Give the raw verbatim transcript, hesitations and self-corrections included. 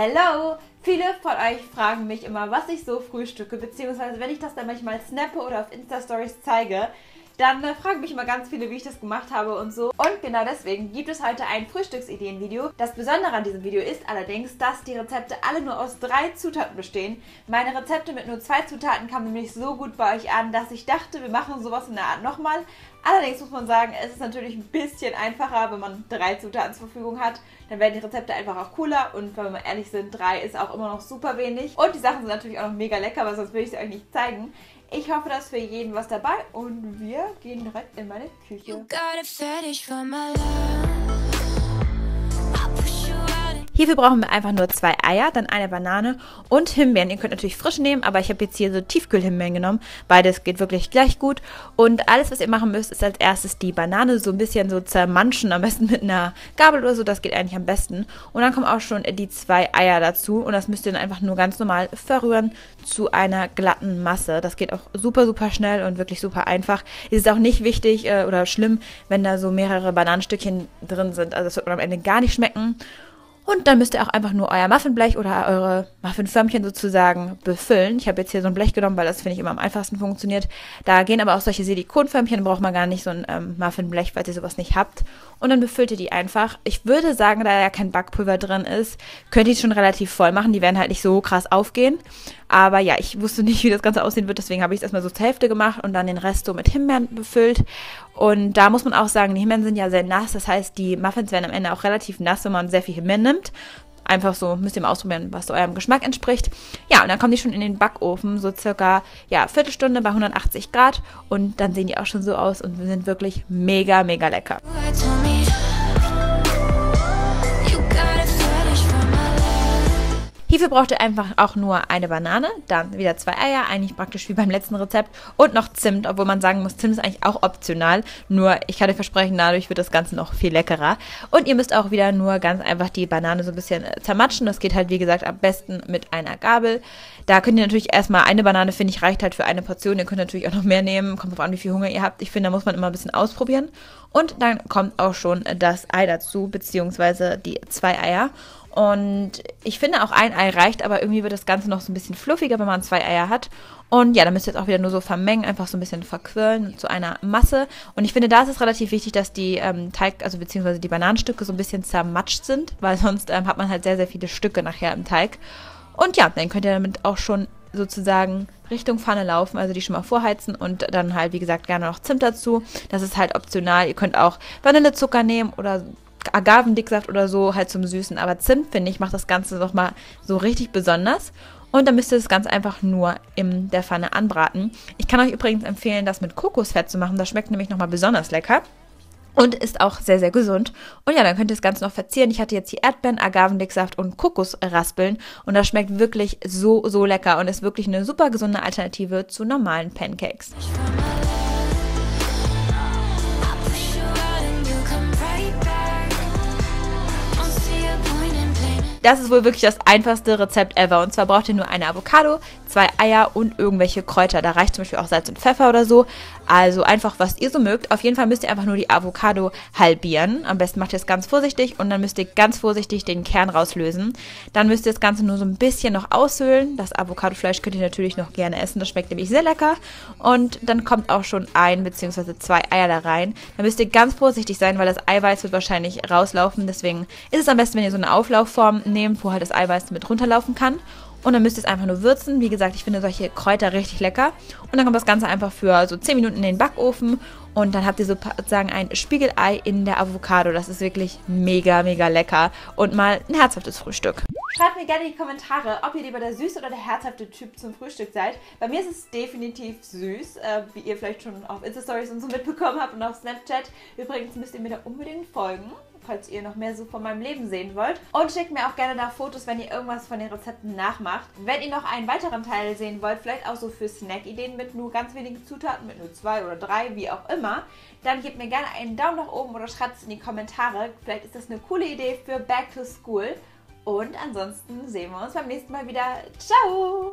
Hello! Viele von euch fragen mich immer, was ich so frühstücke, beziehungsweise wenn ich das dann manchmal snappe oder auf Insta-Stories zeige, dann äh, fragen mich immer ganz viele, wie ich das gemacht habe und so. Und genau deswegen gibt es heute ein Frühstücksideen-Video. Das Besondere an diesem Video ist allerdings, dass die Rezepte alle nur aus drei Zutaten bestehen. Meine Rezepte mit nur zwei Zutaten kamen nämlich so gut bei euch an, dass ich dachte, wir machen sowas in der Art nochmal. Allerdings muss man sagen, es ist natürlich ein bisschen einfacher, wenn man drei Zutaten zur Verfügung hat. Dann werden die Rezepte einfach auch cooler und wenn wir ehrlich sind, drei ist auch immer noch super wenig. Und die Sachen sind natürlich auch noch mega lecker, weil sonst will ich sie euch nicht zeigen. Ich hoffe, dass für jeden was dabei und wir gehen direkt in meine Küche. Hierfür brauchen wir einfach nur zwei Eier, dann eine Banane und Himbeeren. Ihr könnt natürlich frisch nehmen, aber ich habe jetzt hier so Tiefkühlhimbeeren genommen. Beides geht wirklich gleich gut. Und alles, was ihr machen müsst, ist als erstes die Banane so ein bisschen so zermanschen, am besten mit einer Gabel oder so. Das geht eigentlich am besten. Und dann kommen auch schon die zwei Eier dazu. Und das müsst ihr dann einfach nur ganz normal verrühren zu einer glatten Masse. Das geht auch super, super schnell und wirklich super einfach. Es ist auch nicht wichtig äh, oder schlimm, wenn da so mehrere Bananenstückchen drin sind. Also das wird man am Ende gar nicht schmecken. Und dann müsst ihr auch einfach nur euer Muffinblech oder eure Muffinförmchen sozusagen befüllen. Ich habe jetzt hier so ein Blech genommen, weil das finde ich immer am einfachsten funktioniert. Da gehen aber auch solche Silikonförmchen, braucht man gar nicht so ein ähm, Muffinblech, falls ihr sowas nicht habt. Und dann befüllt ihr die einfach. Ich würde sagen, da ja kein Backpulver drin ist, könnt ihr die schon relativ voll machen. Die werden halt nicht so krass aufgehen. Aber ja, ich wusste nicht, wie das Ganze aussehen wird, deswegen habe ich es erstmal so zur Hälfte gemacht und dann den Rest so mit Himbeeren befüllt. Und da muss man auch sagen, die Himbeeren sind ja sehr nass, das heißt, die Muffins werden am Ende auch relativ nass, wenn man sehr viel Himbeeren nimmt. Einfach so, müsst ihr mal ausprobieren, was eurem Geschmack entspricht. Ja, und dann kommen die schon in den Backofen, so circa, ja, Viertelstunde bei hundertachtzig Grad. Und dann sehen die auch schon so aus und sind wirklich mega, mega lecker. Hierfür braucht ihr einfach auch nur eine Banane, dann wieder zwei Eier, eigentlich praktisch wie beim letzten Rezept und noch Zimt, obwohl man sagen muss, Zimt ist eigentlich auch optional, nur ich kann euch versprechen, dadurch wird das Ganze noch viel leckerer. Und ihr müsst auch wieder nur ganz einfach die Banane so ein bisschen zermatschen, das geht halt wie gesagt am besten mit einer Gabel. Da könnt ihr natürlich erstmal eine Banane, finde ich, reicht halt für eine Portion, ihr könnt natürlich auch noch mehr nehmen, kommt drauf an, wie viel Hunger ihr habt, ich finde, da muss man immer ein bisschen ausprobieren. Und dann kommt auch schon das Ei dazu, beziehungsweise die zwei Eier. Und ich finde auch ein Ei reicht, aber irgendwie wird das Ganze noch so ein bisschen fluffiger, wenn man zwei Eier hat. Und ja, dann müsst ihr jetzt auch wieder nur so vermengen, einfach so ein bisschen verquirlen zu einer Masse. Und ich finde, da ist es relativ wichtig, dass die ähm, Teig, also beziehungsweise die Bananenstücke so ein bisschen zermatscht sind, weil sonst ähm, hat man halt sehr, sehr viele Stücke nachher im Teig. Und ja, dann könnt ihr damit auch schon sozusagen Richtung Pfanne laufen, also die schon mal vorheizen und dann halt, wie gesagt, gerne noch Zimt dazu. Das ist halt optional. Ihr könnt auch Vanillezucker nehmen oder Agavendicksaft oder so, halt zum Süßen. Aber Zimt, finde ich, macht das Ganze nochmal so richtig besonders. Und dann müsst ihr das ganz einfach nur in der Pfanne anbraten. Ich kann euch übrigens empfehlen, das mit Kokosfett zu machen. Das schmeckt nämlich nochmal besonders lecker. Und ist auch sehr, sehr gesund. Und ja, dann könnt ihr das Ganze noch verzieren. Ich hatte jetzt hier Erdbeeren, Agavendicksaft und Kokosraspeln. Und das schmeckt wirklich so, so lecker. Und ist wirklich eine super gesunde Alternative zu normalen Pancakes. Das ist wohl wirklich das einfachste Rezept ever. Und zwar braucht ihr nur eine Avocado, zwei Eier und irgendwelche Kräuter. Da reicht zum Beispiel auch Salz und Pfeffer oder so. Also einfach, was ihr so mögt. Auf jeden Fall müsst ihr einfach nur die Avocado halbieren. Am besten macht ihr es ganz vorsichtig und dann müsst ihr ganz vorsichtig den Kern rauslösen. Dann müsst ihr das Ganze nur so ein bisschen noch aushöhlen. Das Avocadofleisch könnt ihr natürlich noch gerne essen. Das schmeckt nämlich sehr lecker. Und dann kommt auch schon ein bzw. zwei Eier da rein. Da müsst ihr ganz vorsichtig sein, weil das Eiweiß wird wahrscheinlich rauslaufen. Deswegen ist es am besten, wenn ihr so eine Auflaufform nehmt, wo halt das Eiweiß mit runterlaufen kann. Und dann müsst ihr es einfach nur würzen. Wie gesagt, ich finde solche Kräuter richtig lecker. Und dann kommt das Ganze einfach für so zehn Minuten in den Backofen. Und dann habt ihr sozusagen ein Spiegelei in der Avocado. Das ist wirklich mega, mega lecker. Und mal ein herzhaftes Frühstück. Schreibt mir gerne in die Kommentare, ob ihr lieber der süße oder der herzhafte Typ zum Frühstück seid. Bei mir ist es definitiv süß, äh, wie ihr vielleicht schon auf Insta-Stories und so mitbekommen habt und auf Snapchat. Übrigens müsst ihr mir da unbedingt folgen, falls ihr noch mehr so von meinem Leben sehen wollt. Und schickt mir auch gerne da Fotos, wenn ihr irgendwas von den Rezepten nachmacht. Wenn ihr noch einen weiteren Teil sehen wollt, vielleicht auch so für Snack-Ideen mit nur ganz wenigen Zutaten, mit nur zwei oder drei, wie auch immer, dann gebt mir gerne einen Daumen nach oben oder schreibt es in die Kommentare. Vielleicht ist das eine coole Idee für Back to School. Und ansonsten sehen wir uns beim nächsten Mal wieder. Ciao!